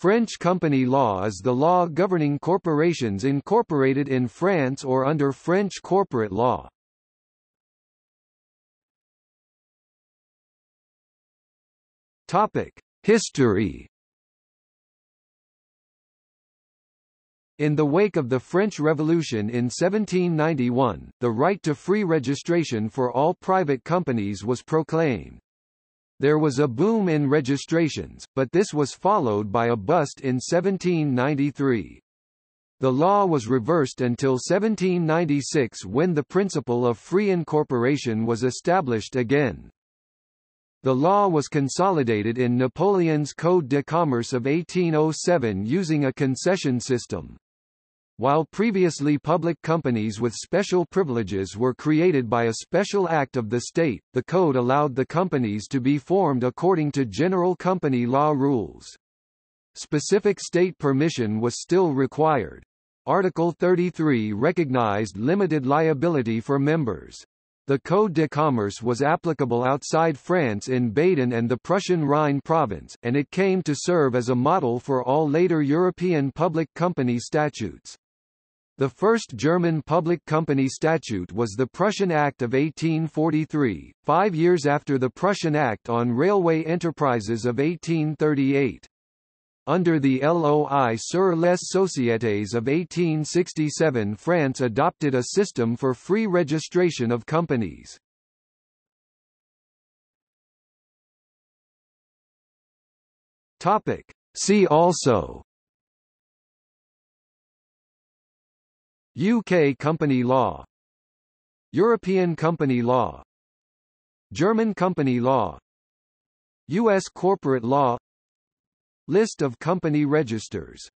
French company law is the law governing corporations incorporated in France or under French corporate law. History. In the wake of the French Revolution in 1791, the right to free registration for all private companies was proclaimed. There was a boom in registrations, but this was followed by a bust in 1793. The law was reversed until 1796, when the principle of free incorporation was established again. The law was consolidated in Napoleon's Code de Commerce of 1807 using a concession system. While previously public companies with special privileges were created by a special act of the state, the code allowed the companies to be formed according to general company law rules. Specific state permission was still required. Article 33 recognized limited liability for members. The Code de Commerce was applicable outside France in Baden and the Prussian Rhine province, and it came to serve as a model for all later European public company statutes. The first German public company statute was the Prussian Act of 1843, 5 years after the Prussian Act on Railway Enterprises of 1838. Under the Loi sur les Sociétés of 1867, France adopted a system for free registration of companies. See also: UK company law, European company law, German company law, US corporate law, List of company registers.